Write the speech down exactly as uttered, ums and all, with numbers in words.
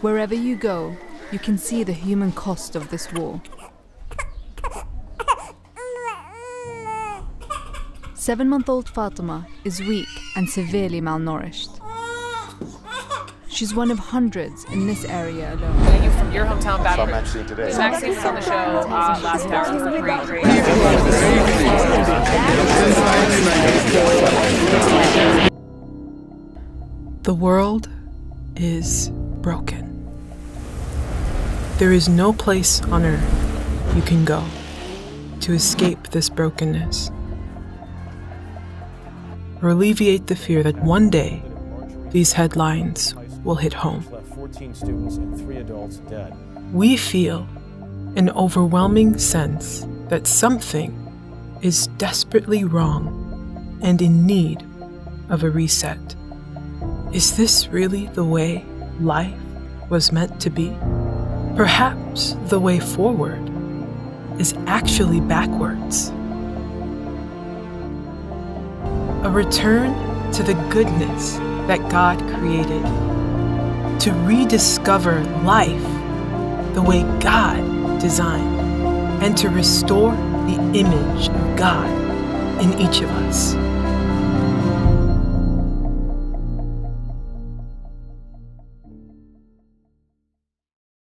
Wherever you go, you can see the human cost of this war. Seven-month-old Fatima is weak and severely malnourished. She's one of hundreds in this area alone. Are you from your hometown back? So I'm actually today. So Maxine's on the show uh, last hour. It was a great, great. The world is broken. There is no place on earth you can go to escape this brokenness, or alleviate the fear that one day these headlines will hit home. We feel an overwhelming sense that something is desperately wrong and in need of a reset. Is this really the way life was meant to be? Perhaps the way forward is actually backwards. A return to the goodness that God created, to rediscover life the way God designed, and to restore the image of God in each of us.